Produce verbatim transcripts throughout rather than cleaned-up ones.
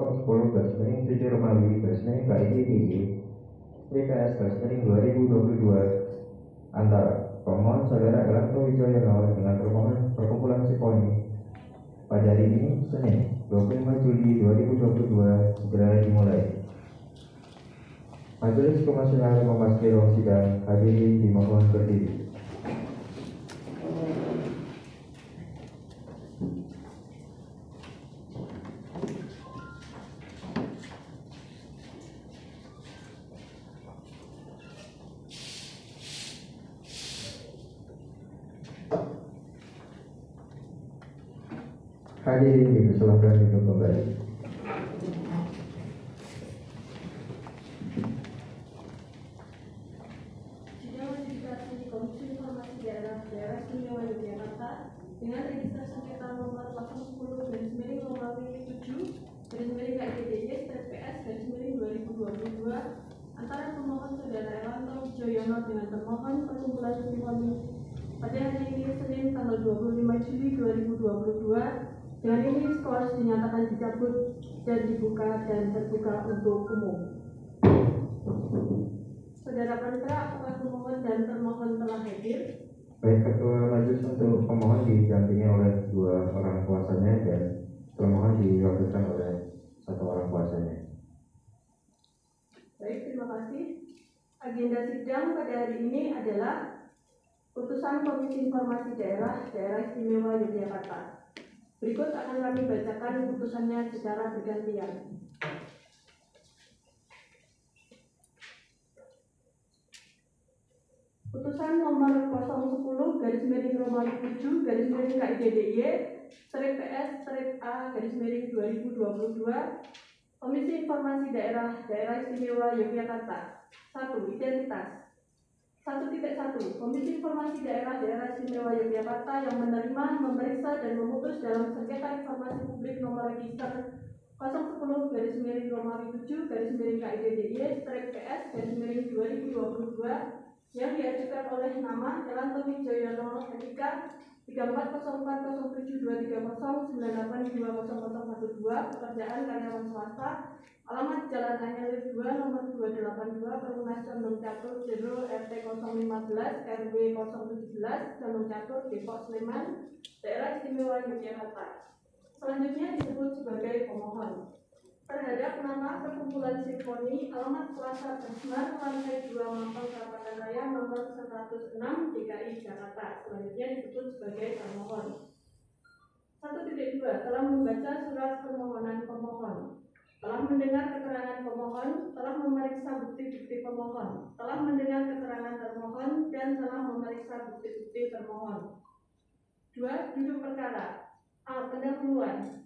Nomor sepuluh garis miring tujuh garis miring B I D P K S garis miring dua ribu dua puluh dua antara pemohon saudara Elanto Wijoyono dengan permohon Perkumpulan Simfoni pada hari ini Senin dua puluh lima Juli dua ribu dua puluh dua segera dimulai. Majelis Komisioner memasuki ruang sidang, hadirin dimohon berdiri. Hadirin dipersilakan duduk kembali. Sidang legislasi di Komisi Informasi Daerah Daerah Istimewa Yogyakarta dengan registrasi sengketa nomor delapan puluh garis miring tujuh garis miring B I P T J garis miring dua ribu dua puluh dua antara pemohon saudara Elanto Wijoyono dengan pemohon Perkumpulan Simfoni pada hari ini Senin tanggal dua puluh lima Juli dua ribu dua puluh dua. Dengan ini skor dinyatakan dicabut dan dibuka dan terbuka untuk umum. Saudara Panitra, apakah pemohon dan termohon telah hadir? Baik, ketua majelis untuk pemohon didampingi oleh dua orang kuasanya dan termohon diwakilkan oleh satu orang kuasanya. Baik, terima kasih. Agenda sidang pada hari ini adalah putusan Komisi Informasi Daerah Daerah Istimewa Yogyakarta. Berikut akan kami bacakan putusannya secara bergantian. Putusan nomor nol satu nol garis miring tujuh garis miring K I D D Y garis miring garis miring A garis miring dua ribu dua puluh dua Komisi Informasi Daerah Daerah Istimewa Yogyakarta. Satu, identitas. satu titik satu Komisi Informasi Daerah-Daerah Istimewa Yogyakarta yang menerima, memeriksa, dan memutus dalam sengketa informasi publik nomor register nol satu nol garis miring tujuh garis miring K I D D Y garis miring P S garis miring dua ribu dua puluh dua yang diajukan oleh nama Elanto Wijoyono Etika tiga empat nol empat nol tujuh dua tiga nol sembilan delapan dua nol nol satu dua pekerjaan karyawan swasta, alamat Jalan Anyer dua nomor dua delapan dua Perumnas Condong Catur Jero R T nol satu lima R W nol satu tujuh Condong Catur Depok Sleman Daerah Istimewa Yogyakarta. Selanjutnya disebut sebagai pemohon. Terhadap nama Perkumpulan Simfoni, alamat Plaza Besmar, lantai dua Mampang Kapatan Raya, nomor seratus enam D K I Jakarta. Selanjutnya disebut sebagai pemohon. satu titik dua Telah membaca surat permohonan pemohon, telah mendengar keterangan pemohon, telah memeriksa bukti-bukti pemohon, telah mendengar keterangan termohon, dan telah memeriksa bukti-bukti termohon. dua Duduk perkara. A. Pendahuluan.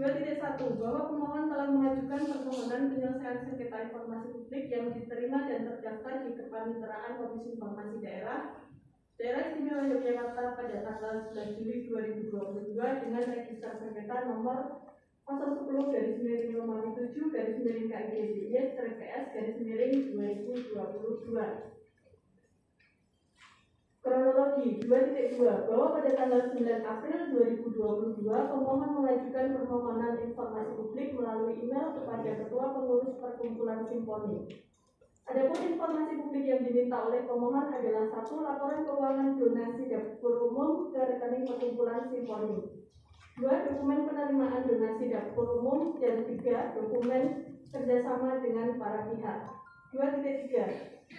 dua titik satu Bahwa pemohon telah mengajukan permohonan penyelesaian sengketa informasi publik yang diterima dan terdaftar di Kepanitraan Komisi Informasi Daerah Daerah Istimewa Yogyakarta pada tanggal sembilan Juli dua ribu dua puluh dua dengan register sengketa nomor nol satu nol garis miring tujuh garis miring K I D D Y garis miring P S garis miring dua ribu dua puluh dua. Kronologi dua titik dua Bahwa pada tanggal sembilan April dua ribu dua puluh dua pemohon mengajukan permohonan informasi publik melalui email kepada Ketua Pengurus Perkumpulan Simfoni. Adapun informasi publik yang diminta oleh pemohon adalah satu laporan keuangan donasi dapur umum ke rekening Perkumpulan Simfoni, dua dokumen penerimaan donasi dapur umum, dan tiga dokumen kerjasama dengan para pihak. dua titik tiga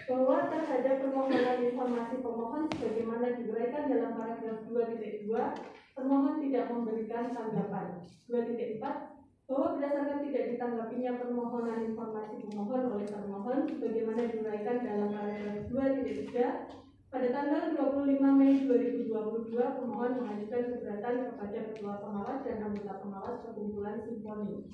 Bahwa terhadap permohonan informasi pemohon sebagaimana diuraikan dalam paragraf dua titik dua, pemohon tidak memberikan tanggapan. dua titik empat Bahwa berdasarkan tidak ditanggapinya permohonan informasi pemohon oleh termohon sebagaimana diuraikan dalam paragraf dua titik tiga, pada tanggal dua puluh lima Mei dua ribu dua puluh dua pemohon mengajukan keberatan kepada ketua pengawas dan anggota pengawas Perkumpulan Simfoni.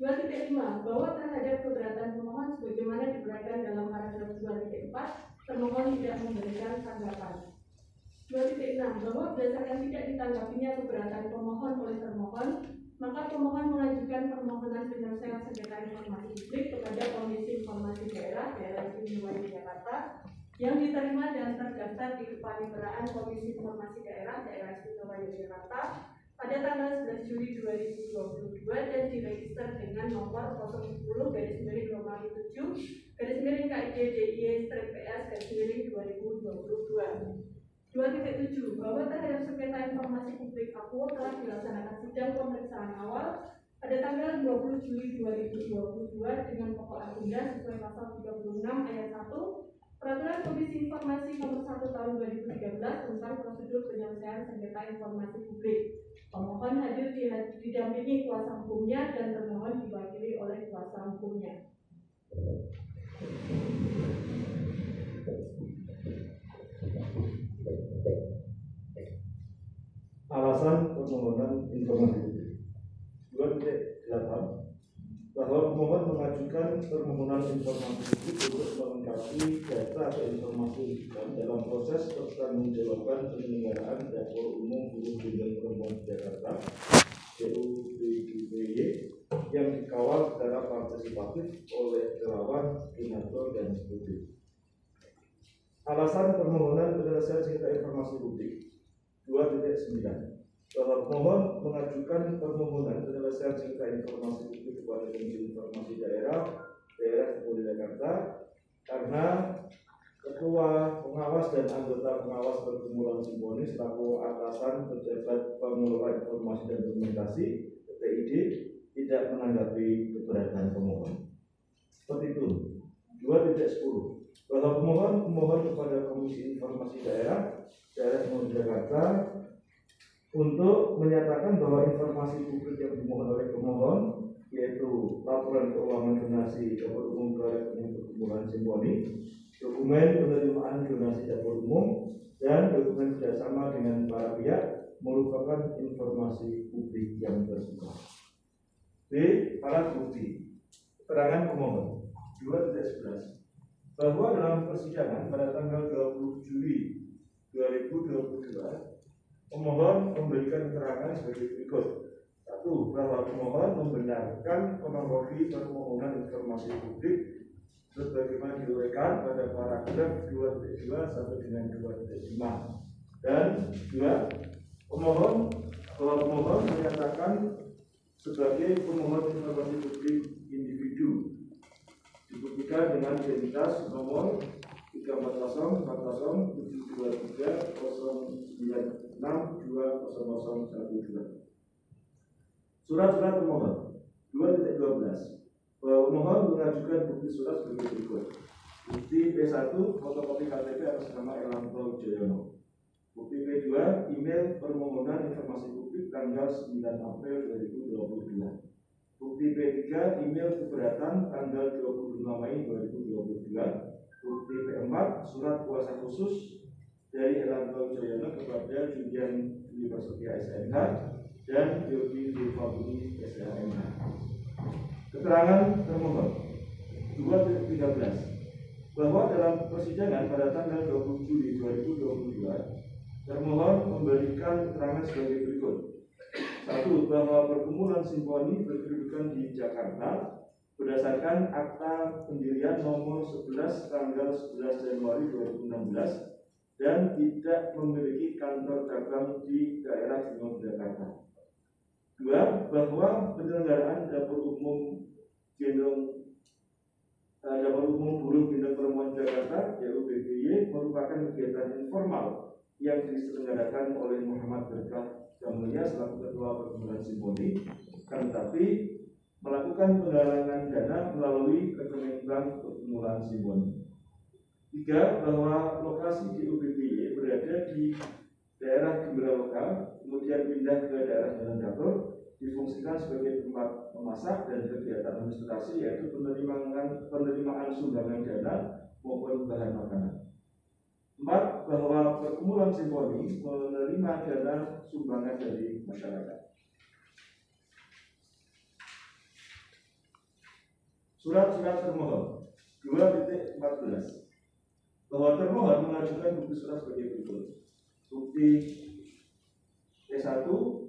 dua titik lima Bahwa terhadap keberatan pemohon sebagaimana diuraikan dalam paragraf dua titik empat, pemohon tidak memberikan tanggapan. dua titik enam Bahwa berdasarkan tidak ditanggapinya keberatan pemohon oleh termohon, maka pemohon mengajukan permohonan penyelesaian sengketa informasi publik kepada Komisi Informasi Daerah Daerah Istimewa Yogyakarta yang diterima dan terdaftar di Kepaniteraan Komisi Informasi Daerah Daerah Istimewa Yogyakarta pada tanggal sebelas Juli dua ribu dua puluh dua dan diregister dengan nomor nol sepuluh garis miring dua ribu tujuh garis miring K I D D I strip P S garis miring dua ribu dua puluh dua. dua titik tujuh. Bahwa terhadap sengketa informasi publik aku telah dilaksanakan sidang pemeriksaan awal pada tanggal dua puluh Juli dua ribu dua puluh dua dengan pokok agenda sesuai pasal tiga puluh enam ayat satu Peraturan Komisi Informasi Nomor satu tahun dua ribu tiga belas tentang prosedur penyelesaian sengketa informasi publik. Pemohon hadir didampingi kuasa hukumnya dan termohon diwakili oleh kuasa hukumnya. Alasan permohonan informasi dua titik delapan bahwa pemohon mengajukan permohonan informasi publik untuk melengkapi data atau informasi rujukan dalam proses pertanggungjawaban penyelenggaraan Dapur Umum Buruh Gendong Perempuan Jakarta D U B P J yang dikawal secara partisipatif oleh relawan, donatur dan publik. Alasan permohonan penyelesaian sengketa informasi publik dua titik sembilan bahwa pemohon mengajukan permohonan penyelesaian sengketa informasi publik kepada Komisi Informasi Daerah Daerah Yogyakarta karena Ketua Pengawas dan Anggota Pengawas Perkumpulan Simfoni selaku atasan pejabat pengelola informasi dan komunikasi P P I D tidak menanggapi keberatan pemohon. Seperti itu. dua titik sepuluh bahwa pemohon memohon kepada Komisi Informasi Daerah Daerah Yogyakarta untuk menyatakan bahwa informasi publik yang dimohon oleh pemohon yaitu laporan keuangan donasi Dapur Umum Perkumpulan Simfoni, dokumen penerimaan donasi Dapur Umum, dan dokumen kerjasama dengan para pihak merupakan informasi publik yang bersifat. B. Alat bukti keterangan pemohon dua titik sebelas bahwa dalam persidangan pada tanggal dua puluh Juli dua ribu dua puluh dua pemohon memberikan keterangan sebagai berikut. Satu, bahwa pemohon membenarkan kronologi permohonan informasi publik sebagaimana diuraikan pada paragraf dua titik dua sampai dengan dua titik lima. Dan dua, pemohon bahwa pemohon menyatakan sebagai pemohon informasi publik individu dibuktikan dengan identitas nomor tiga empat nol nol tujuh dua tiga nol sembilan enam dua nol nol satu dua. Surat-surat pemohon dua titik dua belas bahwa pemohon mengajukan bukti surat sebagai berikut: bukti P satu fotokopi K T P atas nama Elanto Wijoyono, bukti P dua email permohonan informasi publik tanggal sembilan April dua ribu dua puluh dua, bukti P tiga email keberatan tanggal dua puluh lima Mei dua ribu dua puluh dua, bukti P empat surat kuasa khusus dari Elanto Wijoyono kepada Julian Dwi Prasetya S M H dan Yogi Dwi Fahmi S M H. Keterangan termohon dua titik tiga belas bahwa dalam persidangan pada tanggal dua puluh Juli dua ribu dua puluh dua termohon memberikan keterangan sebagai berikut. Satu, bahwa Perkumpulan Simfoni berkedudukan di Jakarta berdasarkan akta pendirian nomor sebelas tanggal sebelas Januari dua ribu enam belas dan tidak memiliki kantor cabang di daerah Yogyakarta. Dua, bahwa penyelenggaraan Dapur Umum Gendong Dapur Umum Buruh Gendong Perempuan Jakarta D U B P J merupakan kegiatan informal yang diselenggarakan oleh Muhammad Berkah Jamulia selaku Ketua Perkumpulan Simfoni, kan tetapi melakukan penggalangan dana melalui rekening bank Perkumpulan Simfoni. Tiga, bahwa lokasi di U B P Y berada di daerah Gembirawoka, kemudian pindah ke daerah Jalan Dapur, difungsikan sebagai tempat memasak dan kegiatan administrasi yaitu penerimaan penerimaan sumbangan dana maupun bahan makanan. Empat, bahwa Perkumpulan Simfoni menerima dana sumbangan dari masyarakat. Surat-surat termohon dua titik empat belas bahwa termohon mengajukan bukti surat sebagai berikut: bukti P satu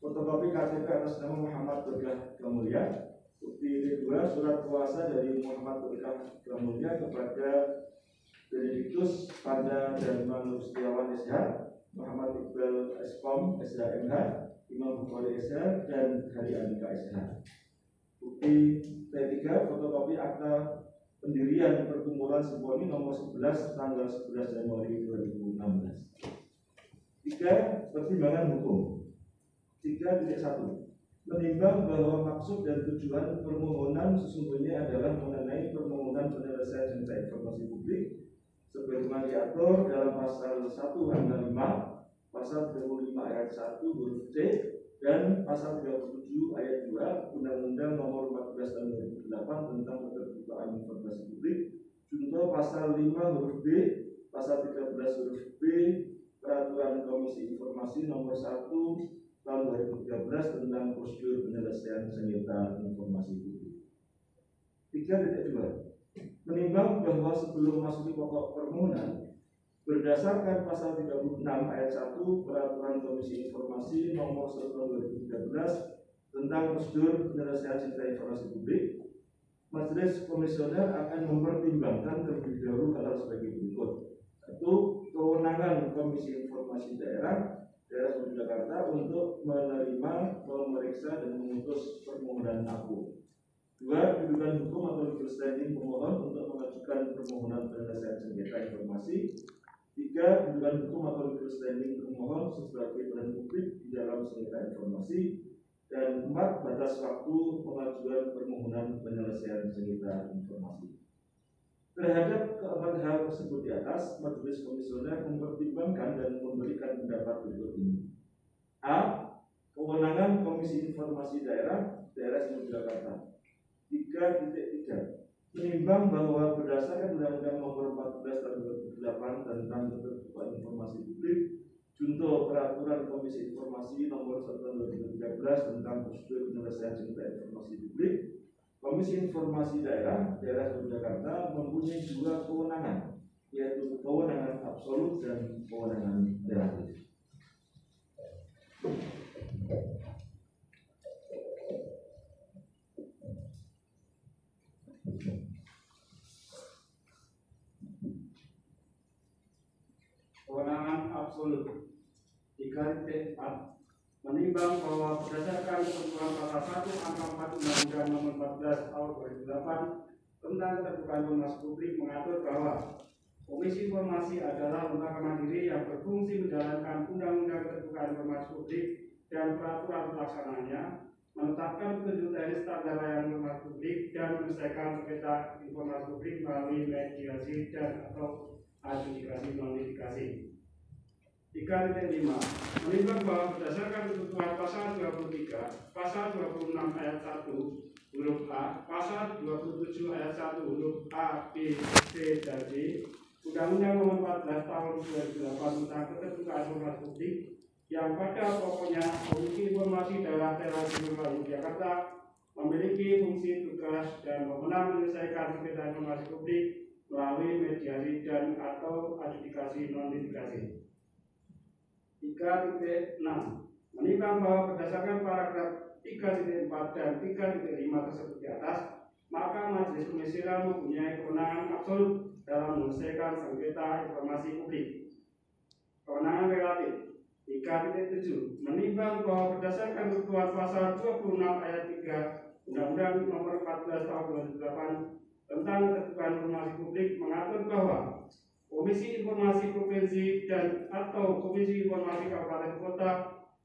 fotokopi K T P atas nama Muhammad Berkah Jamulia, bukti P dua surat kuasa dari Muhammad Berkah Jamulia kepada Benediktus Panda dan Manu Setiawan S H, Muhammad Iqbal Espom S H M H, Imam Bukhari S H, dan Hari Andika S H. E P tiga fotokopi akta pendirian Perkumpulan Simfoni nomor sebelas tanggal sebelas Januari dua ribu enam belas. Tiga, pertimbangan hukum. Tiga titik satu, menimbang bahwa maksud dan tujuan permohonan sesungguhnya adalah mengenai permohonan penyelesaian sengketa informasi publik sebagaimana diatur dalam pasal satu hingga lima, pasal dua puluh lima ayat satu huruf C, dan pasal tiga puluh tujuh ayat dua Undang-Undang nomor empat belas tahun dua ribu delapan tentang keterbukaan informasi publik, junto pasal lima huruf B, pasal tiga belas huruf B, Peraturan Komisi Informasi nomor satu tahun dua ribu tiga belas tentang prosedur penyelesaian sengketa informasi publik. tiga titik dua, menimbang bahwa sebelum masuk pokok permohonan berdasarkan pasal tiga puluh enam ayat satu Peraturan Komisi Informasi nomor satu tahun dua ribu tiga belas tentang prosedur penyelesaian sengketa informasi publik, Majelis Komisioner akan mempertimbangkan terlebih dahulu hal sebagai berikut. Satu, kewenangan Komisi Informasi Daerah Daerah Yogyakarta untuk menerima, memeriksa, dan memutus permohonan aku. Dua, kedudukan hukum atau legal standing pemohon untuk mengajukan permohonan penyelesaian sengketa informasi. Tiga, kedudukan hukum atau legal standing pemohon sebagai badan publik di dalam sengketa informasi. Dan empat, batas waktu pengajuan permohonan penyelesaian sengketa informasi. Terhadap keempat hal tersebut di atas, Majelis Komisioner mempertimbangkan dan memberikan pendapat berikut ini. A. Kewenangan Komisi Informasi Daerah Daerah Yogyakarta. tiga titik tiga, menimbang bahwa berdasarkan Undang-Undang nomor empat belas tahun dua ribu delapan tentang keterbukaan informasi publik, junto Peraturan Komisi Informasi nomor satu tahun dua ribu tiga belas tentang prosedur penyelesaian sengketa informasi publik, Komisi Informasi Daerah Daerah Yogyakarta mempunyai dua kewenangan, yaitu kewenangan absolut dan kewenangan relatif. Kewenangan absolut. Tiga titik empat, menimbang bahwa berdasarkan ketentuan pasal satu angka empat Undang-Undang nomor empat belas tahun dua ribu delapan tentang keterbukaan informasi publik mengatur bahwa Komisi Informasi adalah lembaga mandiri yang berfungsi menjalankan Undang-Undang Keterbukaan Informasi Publik dan peraturan pelaksananya, menetapkan petunjuk teknis standar layanan informasi publik, dan menyelesaikan sengketa informasi publik melalui mediasi dan atau adjudikasi notifikasi. Tiga titik lima, menimbang bahwa berdasarkan ketentuan pasal dua puluh tiga, pasal dua puluh enam ayat satu huruf A, pasal dua puluh tujuh ayat satu huruf A, B, C, dan D, Undang-Undang nomor empat belas tahun dua ribu delapan tentang keterbukaan informasi publik, yang pada pokoknya Komisi Informasi Daerah-Daerah Istimewa Yogyakarta memiliki fungsi, tugas, dan wewenang menyelesaikan sengketa informasi publik melalui mediasi dan atau adjudikasi non-litigasi. tiga titik enam, menimbang bahwa berdasarkan paragraf tiga titik empat dan tiga titik lima tersebut di atas, maka Majelis Komisioner mempunyai kewenangan absolut dalam menyelesaikan sengketa informasi publik. Kewenangan relatif. Tiga titik tujuh, menimbang bahwa berdasarkan ketentuan pasal dua puluh enam ayat tiga Undang-Undang nomor empat belas tahun dua ribu delapan tentang keterbukaan informasi publik mengatur bahwa Komisi Informasi Provinsi dan atau Komisi Informasi Kabupaten Kota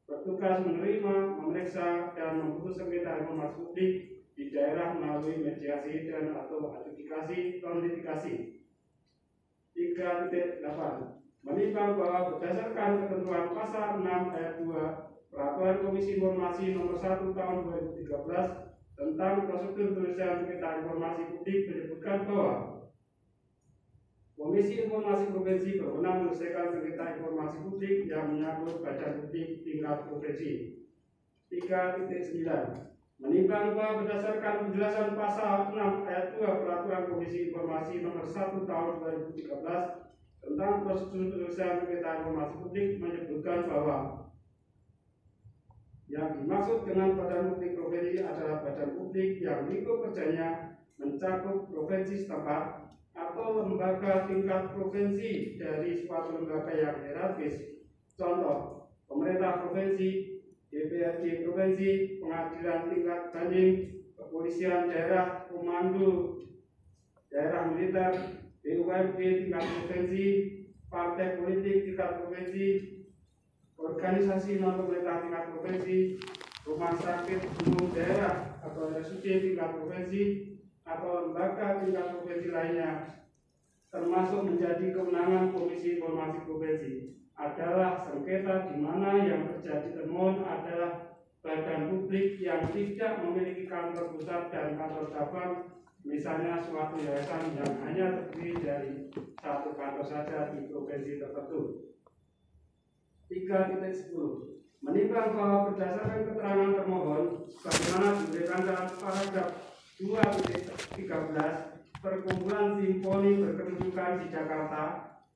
bertugas menerima, memeriksa, dan memutus sengketa informasi publik di daerah melalui mediasi dan atau adjudikasi non-litigasi. tiga titik delapan, menimbang bahwa berdasarkan ketentuan pasal enam ayat dua Peraturan Komisi Informasi nomor satu tahun dua ribu tiga belas tentang prosedur penyelesaian sengketa informasi publik menyebutkan bahwa Komisi Informasi Provinsi berwenang menyelesaikan sengketa informasi publik yang menyangkut badan publik tingkat provinsi. tiga titik sembilan, menimbang bahwa berdasarkan penjelasan pasal enam ayat dua Peraturan Komisi Informasi nomor satu tahun dua ribu tiga belas tentang prosedur penyelesaian sengketa informasi publik menyebutkan bahwa yang dimaksud dengan badan publik provinsi adalah badan publik yang lingkup kerjanya mencakup provinsi setempat atau lembaga tingkat provinsi dari suatu lembaga yang hierarkis, contoh pemerintah provinsi, D P R D provinsi, pengadilan tingkat banding, Kepolisian Daerah, Komando Daerah Militer, B U M G tingkat provinsi, partai politik tingkat provinsi, organisasi non pemerintah tingkat provinsi, rumah sakit umum daerah atau R S U D tingkat provinsi, atau lembaga tingkat provinsi lainnya, termasuk menjadi kewenangan Komisi Informasi Provinsi adalah sengketa di mana yang terjadi temuan adalah badan publik yang tidak memiliki kantor pusat dan kantor cabang, misalnya suatu yayasan yang hanya terdiri dari satu kantor saja di provinsi tertentu. tiga titik sepuluh menimbang bahwa berdasarkan keterangan termohon sebagaimana diberikan dalam paragraf dua titik tiga belas Perkumpulan Simfoni berkedudukan di Jakarta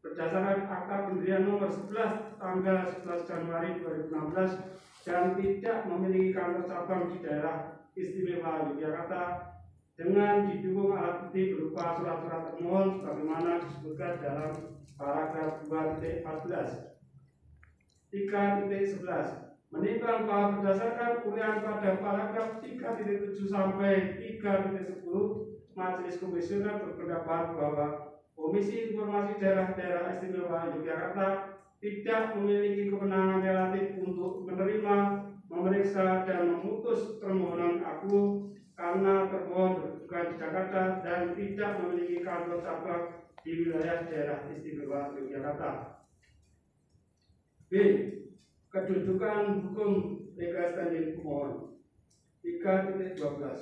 berdasarkan Akta Pendirian Nomor sebelas tanggal sebelas Januari dua ribu enam belas dan tidak memiliki kantor cabang di Daerah Istimewa Yogyakarta dengan didukung alat bukti berupa surat-surat termohon sebagaimana disebutkan dalam paragraf dua titik empat belas. tiga titik sebelas menimbang bahwa berdasarkan uraian pada paragraf tiga titik tujuh sampai tiga titik sepuluh Majelis Komisioner berpendapat bahwa Komisi Informasi Daerah-Daerah Istimewa Yogyakarta tidak memiliki kewenangan relatif untuk menerima, memeriksa, dan memutus permohonan aku karena termohon berdudukan di Jakarta dan tidak memiliki kantor cabang di wilayah Daerah Istimewa Yogyakarta. B. Kedudukan hukum legal standing pemohon. tiga titik dua belas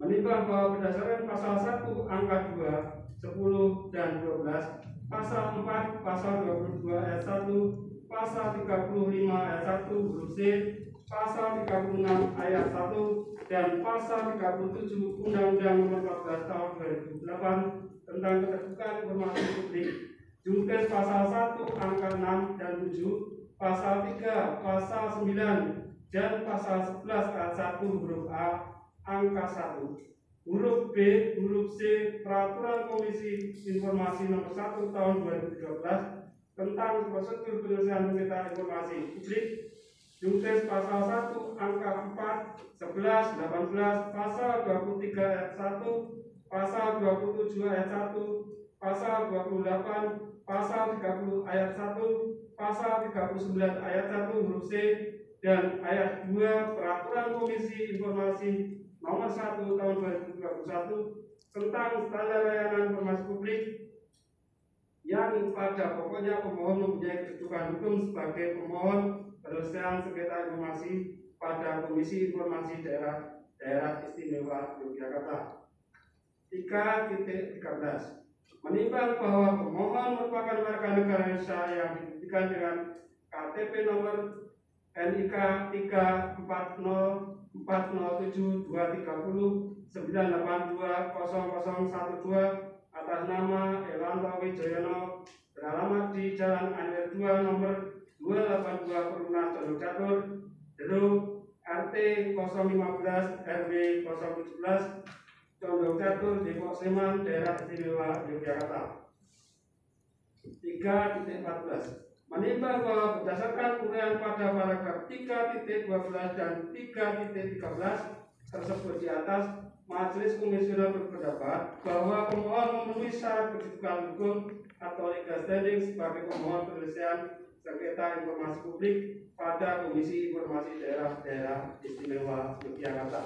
menimbang bahwa berdasarkan pasal satu angka dua, sepuluh, dan dua belas, pasal empat, pasal dua puluh dua ayat satu, pasal tiga puluh lima ayat satu huruf C, pasal tiga puluh enam ayat satu, dan pasal tiga puluh tujuh Undang-Undang Nomor empat belas Tahun dua ribu delapan tentang Keterbukaan Informasi Publik, jungkes pasal satu angka enam dan tujuh, pasal tiga, pasal sembilan, dan pasal sebelas ayat satu huruf A angka satu huruf B huruf C peraturan Komisi Informasi Nomor satu Tahun dua ribu dua belas tentang prosedur penyelesaian berita informasi publik, jungkes pasal satu angka empat, sebelas, delapan belas, pasal dua puluh tiga ayat satu, pasal dua puluh tujuh ayat satu, pasal dua puluh delapan, pasal tiga puluh ayat satu, pasal tiga puluh sembilan ayat satu huruf C, dan ayat dua peraturan Komisi Informasi Nomor satu Tahun dua ribu dua puluh satu tentang standar layanan informasi publik yang pada pokoknya pemohon mempunyai kedudukan hukum sebagai pemohon penyelesaian sengketa informasi pada Komisi Informasi Daerah Daerah Istimewa Yogyakarta. tiga titik tiga belas menimbang bahwa pemohon merupakan warga negara Indonesia yang dibuktikan dengan K T P nomor N I K tiga empat nol empat nol tujuh dua tiga nol sembilan delapan dua nol nol satu dua atas nama Elanto Wijoyono beralamat di Jalan Anyer dua nomor dua delapan dua Perumnas Condong Catur, Deru, R T nol satu lima R W nol satu tujuh Condong Catur, Depok Sleman, Daerah Istimewa Yogyakarta. tiga titik empat belas menimbang bahwa berdasarkan uraian pada paragraf tiga titik dua belas dan tiga titik tiga belas tersebut di atas, Majelis Komisioner berpendapat bahwa pemohon memenuhi syarat kedudukan hukum atau legal standing sebagai pemohon penyelesaian sengketa informasi publik pada Komisi Informasi Daerah-Daerah Istimewa Yogyakarta.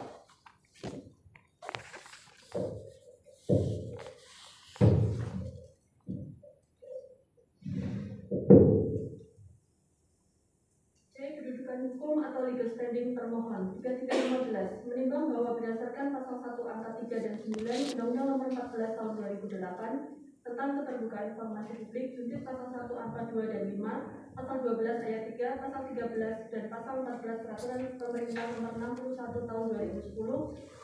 Hukum atau legal standing permohon tiga titik lima belas menimbang bahwa berdasarkan pasal satu angka tiga dan sembilan Undang-Undang Nomor empat belas Tahun dua ribu delapan tentang Keterbukaan Informasi Publik, jungkes pasal satu angka dua dan lima, pasal dua belas ayat tiga, pasal tiga belas, dan pasal empat belas peraturan pemerintah Nomor enam puluh satu Tahun dua ribu sepuluh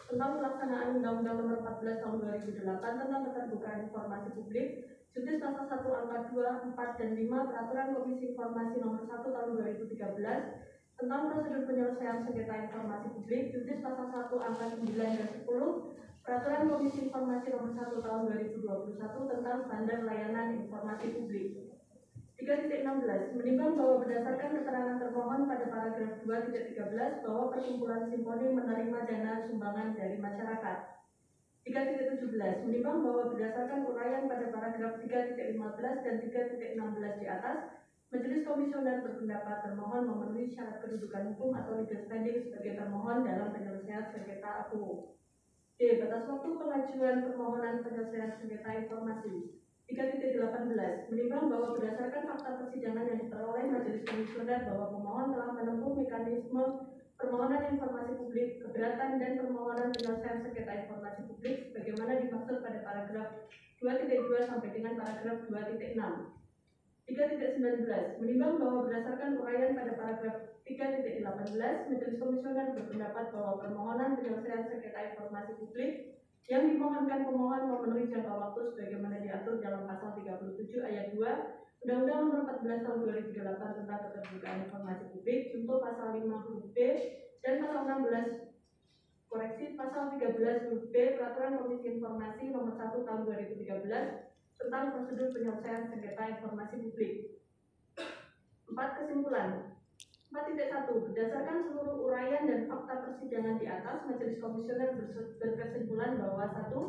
tentang pelaksanaan Undang-Undang Nomor empat belas Tahun dua ribu delapan tentang Keterbukaan Informasi Publik, jungkes pasal satu angka dua, empat, dan lima peraturan Komisi Informasi Nomor satu Tahun dua ribu tiga belas tentang prosedur penyelesaian sengketa informasi publik, jungkes pasal satu angka sembilan dan sepuluh peraturan Komisi Informasi Nomor satu Tahun dua ribu dua puluh satu tentang standar layanan informasi publik. tiga titik enam belas menimbang bahwa berdasarkan keterangan termohon pada paragraf dua titik tiga belas bahwa perkumpulan simfoni menerima dana sumbangan dari masyarakat. tiga titik tujuh belas menimbang bahwa berdasarkan uraian pada paragraf tiga titik lima belas dan tiga titik enam belas di atas, Majelis Komisioner berpendapat termohon memenuhi syarat kedudukan hukum atau legal standing sebagai termohon dalam penyelesaian sengketa aku. D. Batas waktu pengajuan permohonan penyelesaian sengketa informasi. tiga titik delapan belas menimbang bahwa berdasarkan fakta persidangan yang diperoleh Majelis Komisioner bahwa pemohon telah menempuh mekanisme permohonan informasi publik, keberatan, dan permohonan penyelesaian sengketa informasi publik sebagaimana dimaksud pada paragraf dua titik dua sampai dengan paragraf dua titik enam. tiga titik sembilan belas menimbang bahwa berdasarkan uraian pada paragraf tiga titik delapan belas Majelis Komisioner berpendapat bahwa permohonan penyelesaian sengketa informasi publik yang dimohonkan pemohon memenuhi jangka waktu sebagaimana diatur dalam pasal tiga puluh tujuh ayat dua Undang-Undang Nomor empat belas tahun dua ribu delapan tentang Keterbukaan Informasi Publik junto pasal lima huruf B dan pasal enam belas koreksi pasal tiga belas huruf B Peraturan Komisi Informasi Nomor satu tahun dua ribu tiga belas tentang prosedur penyelesaian sengketa informasi publik. Empat kesimpulan. empat titik satu berdasarkan seluruh uraian dan fakta persidangan di atas, Majelis Komisioner berkesimpulan bahwa satu.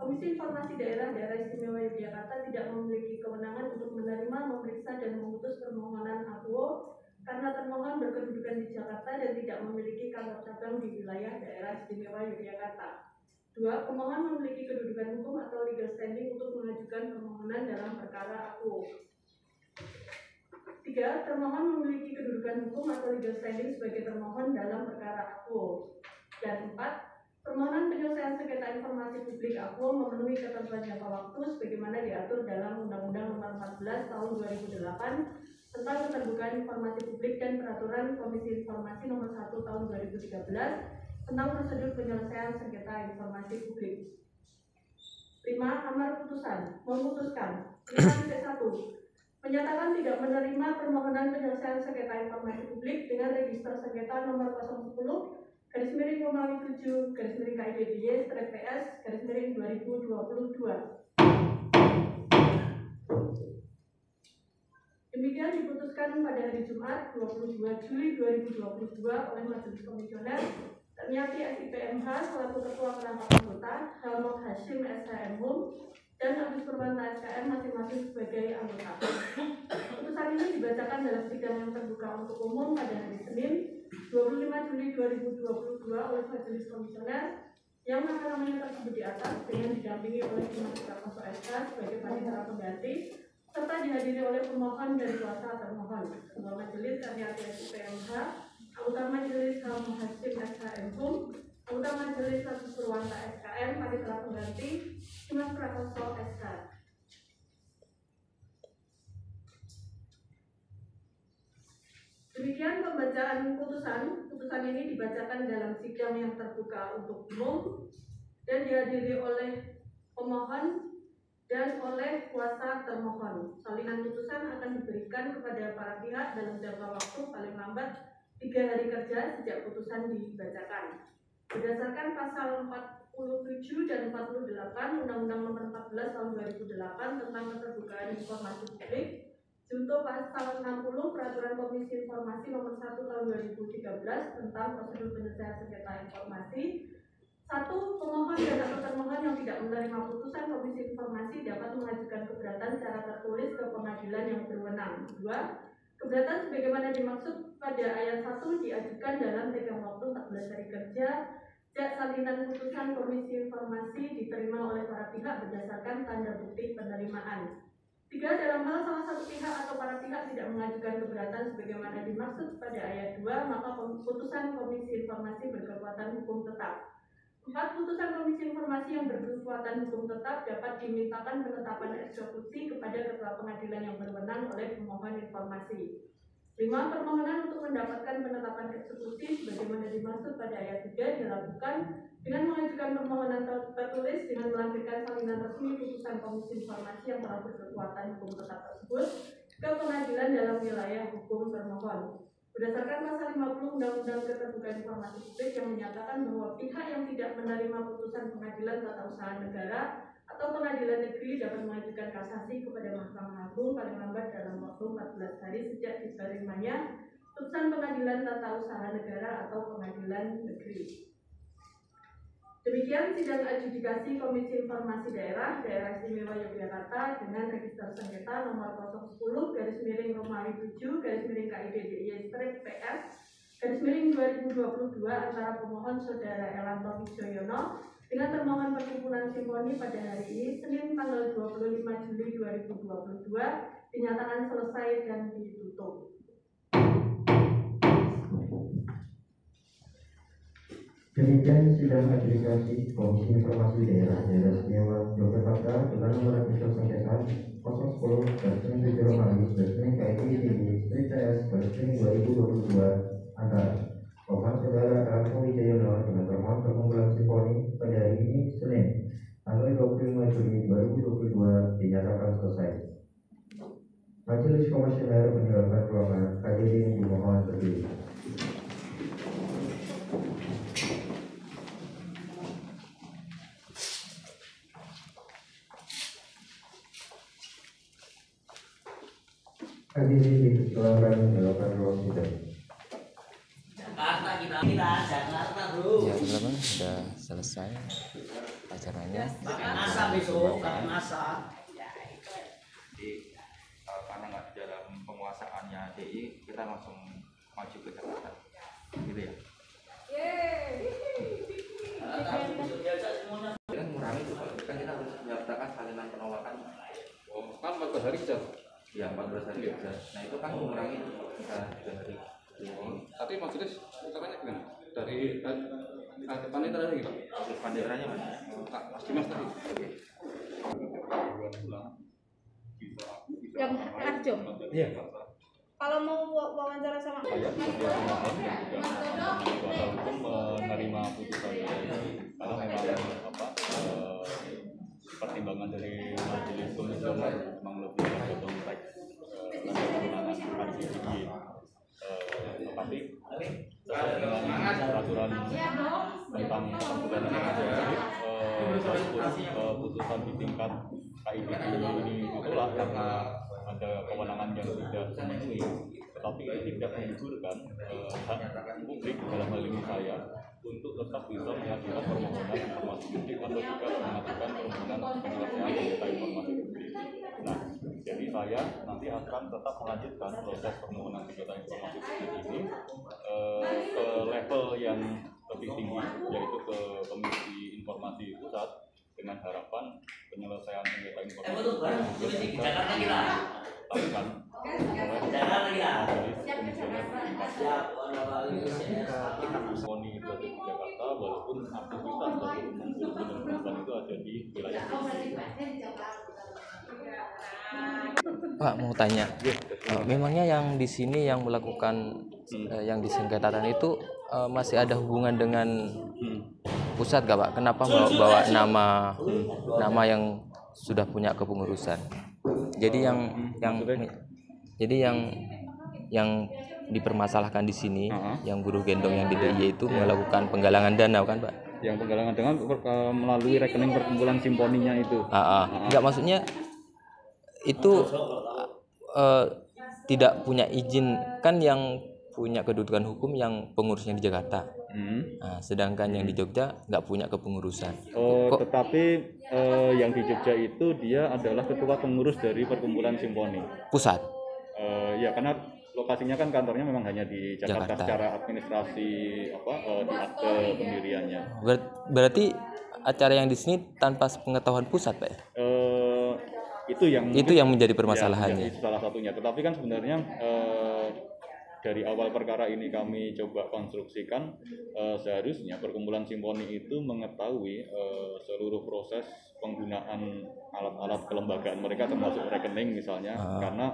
Komisi Informasi Daerah Daerah Istimewa Yogyakarta tidak memiliki kewenangan untuk menerima, memeriksa, dan memutus permohonan akuo karena termohon berkedudukan di Jakarta dan tidak memiliki kantor cabang di wilayah Daerah Istimewa Yogyakarta. dua. Pemohon memiliki kedudukan hukum atau legal standing untuk mengajukan permohonan dalam perkara akuo. Tiga, termohon memiliki kedudukan hukum atau legal standing sebagai termohon dalam perkara akuo. Dan empat, permohonan penyelesaian sengketa informasi publik akuo memenuhi ketentuan jangka waktu sebagaimana diatur dalam Undang-Undang Nomor empat belas tahun dua ribu delapan tentang Keterbukaan Informasi Publik dan Peraturan Komisi Informasi Nomor satu tahun dua ribu tiga belas tentang prosedur penyelesaian sengketa informasi publik. Lima, amar putusan memutuskan. lima titik satu menyatakan tidak menerima permohonan penyelesaian sengketa informasi publik dengan register sengketa nomor nol nol satu nol garis miring Romawi tujuh garis miring K I D D Y strip P S garis miring dua ribu dua puluh dua. Demikian diputuskan pada hari Jumat dua puluh dua Juli dua ribu dua puluh dua oleh Majelis Komisioner Ternyati I P M H selaku Ketua Perangkat Anggota, Helmo Hashim S H M Hum, dan Abis Permata S K M masing-masing sebagai anggota. Putusan ini dibacakan dalam sidang yang terbuka untuk umum pada hari Senin dua puluh lima Juli dua ribu dua puluh dua oleh Majelis Komisioner yang makamnya tersebut di atas dengan didampingi oleh Pemerintah Koso S K sebagai panitera pengganti serta dihadiri oleh pemohon dan kuasa termohon. Ketua Majelis Ternyati I P M H, Anggota Majelis Helmo Hashim S H M Hum, Anggota Majelis Abis Permata S K M panitera pengganti Mas Prakoso S H. Demikian pembacaan putusan. Putusan ini dibacakan dalam sidang yang terbuka untuk umum dan dihadiri oleh pemohon dan oleh kuasa termohon. Salinan putusan akan diberikan kepada para pihak dalam jangka waktu paling lambat tiga hari kerja sejak putusan dibacakan. Berdasarkan pasal empat puluh tujuh dan empat puluh delapan Undang-Undang Nomor empat belas tahun dua ribu delapan tentang Keterbukaan Informasi Publik junto pasal enam puluh Peraturan Komisi Informasi Nomor satu tahun dua ribu tiga belas tentang prosedur penyelesaian sengketa informasi. Satu, pemohon dan atau termohon yang tidak menerima putusan Komisi Informasi dapat mengajukan keberatan secara tertulis ke pengadilan yang berwenang. Dua, keberatan sebagaimana dimaksud pada ayat satu diajukan dalam rentang waktu empat belas hari kerja sejak salinan putusan Komisi Informasi diterima oleh para pihak berdasarkan tanda bukti penerimaan. Tiga, dalam hal salah satu pihak atau para pihak tidak mengajukan keberatan sebagaimana dimaksud pada ayat dua, maka putusan Komisi Informasi berkekuatan hukum tetap. Empat, putusan Komisi Informasi yang berkekuatan hukum tetap dapat dimintakan penetapan eksekusi kepada ketua pengadilan yang berwenang oleh pemohon informasi. Lima, permohonan untuk mendapatkan penetapan eksekusi sebagaimana dimaksud pada ayat tiga dilakukan dengan mengajukan permohonan tertulis dengan melampirkan salinan resmi putusan Komisi Informasi yang telah berkekuatan hukum tetap tersebut ke pengadilan dalam wilayah hukum termohon. Berdasarkan pasal lima puluh Undang-Undang Keterbukaan Informasi Publik yang menyatakan bahwa pihak yang tidak menerima putusan pengadilan tata usaha negara atau pengadilan negeri dapat mengajukan kasasi kepada Mahkamah Agung paling lambat dalam waktu empat belas hari sejak diterimanya putusan Pengadilan Tata Usaha Negara atau Pengadilan Negeri. Demikian sidang adjudikasi Komisi Informasi Daerah Daerah Istimewa Yogyakarta dengan register sengketa nomor nol satu nol garis miring Romawi tujuh garis miring KID D I Y strip P S garis miring dua ribu dua puluh dua antara pemohon Saudara Elanto Wijoyono dengan termohon Perkumpulan Simfoni pada hari ini Senin tanggal dua puluh lima Juli dua ribu dua puluh dua dinyatakan selesai dan ditutup. Demikian sidang adjudikasi Komisi Informasi Daerah Daerah Istimewa Yogyakarta dengan nomor register sengketa nol satu nol garis miring Romawi garis miring KID D I Y strip P S garis miring dua ribu dua puluh dua antara pemohon Saudara Elanto Wijoyono dengan termohon Perkumpulan Simfoni pada hari ini Senin tanggal dua puluh lima Juli dua ribu dua puluh dua dinyatakan selesai. Majelis Komisioner meninggalkan ruangan, hadirin dimohon berdiri. Hadirin dipersilakan meninggalkan ruang sidang. Jakarta kita kita Jakarta bro. Jam berapa? Sudah selesai acaranya. Makan masak besok, makan masak. Jadi karena nggak di dalam penguasaannya D I, kita langsung maju ke Jakarta, gitu ya. Kan mengurangi itu kan kita harus menyertakan salinan penolakan. Kan empat belas hari saja. Ya, empat belas hari saja. Nah itu kan mengurangi kita tiga hari. Tapi majelis utamanya gimana? Dari paniteranya gitu? Paniteranya mana? Mas Dimas tadi. Yang Arjo. Iya. Kalau mau wawancara sama saya, menerima putusan kalau memang apa pertimbangan dari majelis komisi memang lebih ke konteks tetapi dengan peraturan tentang pembukaan putusan di tingkat K I D ini ditolak karena ada kewenangan yang tidak memenuhi, tetapi tidak menggugurkan eh, hak publik dalam hal ini saya untuk tetap bisa menyajikan permohonan informasi publik atau juga mengajukan permohonan penyelesaian data informasi publik. Nah, jadi saya nanti akan tetap melanjutkan proses permohonan data informasi publik ini eh, ke level yang lebih tinggi, yaitu ke Komisi Informasi Pusat dengan harapan penyelesaian sengketa informasi publik. Bahkan Simfoni itu di Jakarta, walaupun aktivitas dari Dapur Umum Buruh Gendong itu ada di wilayah Pak. Mau tanya, uh, memangnya yang di sini yang melakukan uh, yang disengketakan itu uh, masih ada hubungan dengan pusat gak Pak? Kenapa bawa nama nama yang sudah punya kepengurusan? Jadi yang yang jadi yang yang dipermasalahkan di sini, uh-huh. yang buruh gendong yang di D I Y itu melakukan penggalangan dana kan Pak? Yang penggalangan dana melalui rekening perkumpulan simfoninya itu. Uh-huh. Uh-huh. Enggak, maksudnya itu uh, tidak punya izin kan, yang punya kedudukan hukum yang pengurusnya di Jakarta. Hmm. Nah, sedangkan yang di Jogja nggak punya kepengurusan. Oh, Kok? Tetapi eh, yang di Jogja itu dia adalah ketua pengurus dari Perkumpulan Simfoni Pusat. Eh, ya, karena lokasinya kan kantornya memang hanya di Jakarta, Jakarta. Secara administrasi apa eh, di akte pendiriannya. Ber berarti acara yang di sini tanpa pengetahuan pusat Pak ya? Eh, itu yang itu yang menjadi permasalahannya. Ya, salah satunya. Tetapi kan sebenarnya eh, dari awal perkara ini kami coba konstruksikan, eh, seharusnya Perkumpulan Simfoni itu mengetahui eh, seluruh proses penggunaan alat-alat kelembagaan mereka termasuk rekening misalnya, ah. karena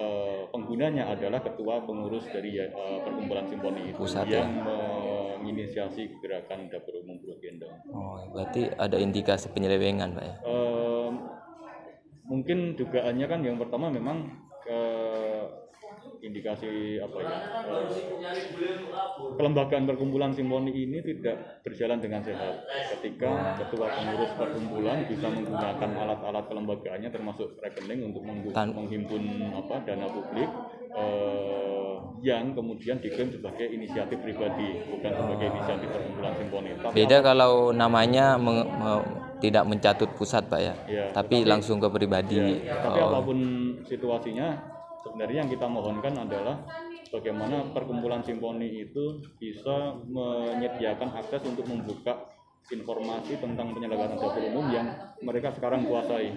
eh, penggunanya adalah ketua pengurus dari eh, Perkumpulan Simfoni itu Pusat, yang ya? menginisiasi gerakan Dapur Umum Buruh Gendong. Oh, berarti ada indikasi penyelewengan Pak ya? Eh, mungkin dugaannya kan yang pertama memang eh, indikasi apa ya, kelembagaan perkumpulan simfoni ini tidak berjalan dengan sehat ketika ketua pengurus perkumpulan bisa menggunakan alat-alat kelembagaannya termasuk rekening untuk menghimpun apa dana publik eh, yang kemudian diklaim sebagai inisiatif pribadi bukan sebagai inisiatif perkumpulan simfoni. Beda kalau namanya meng tidak mencatut pusat Pak ya, ya tapi, tapi langsung ke pribadi ya, tapi oh. Apapun situasinya sebenarnya yang kita mohonkan adalah bagaimana perkumpulan simfoni itu bisa menyediakan akses untuk membuka informasi tentang penyelenggaraan dapur umum yang mereka sekarang kuasai,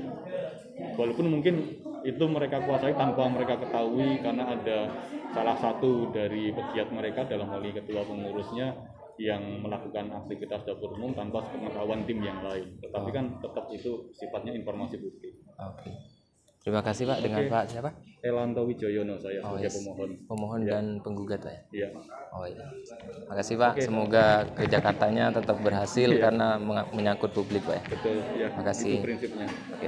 walaupun mungkin itu mereka kuasai tanpa mereka ketahui karena ada salah satu dari pegiat mereka dalam hal ini ketua pengurusnya yang melakukan aktivitas dapur umum tanpa sepengetahuan tim yang lain, tetapi kan tetap itu sifatnya informasi publik. Oke, terima kasih Pak. Dengan Oke. Pak siapa? Elanto Wijoyono saya sebagai oh, yes. pemohon. Pemohon ya. Dan penggugat Pak. Iya. Oh iya. Terima kasih Pak. Oke, semoga ke Jakartanya tetap berhasil ya. Karena menyangkut publik Pak. Betul. Ya. Terima kasih. Itu prinsipnya. Oke.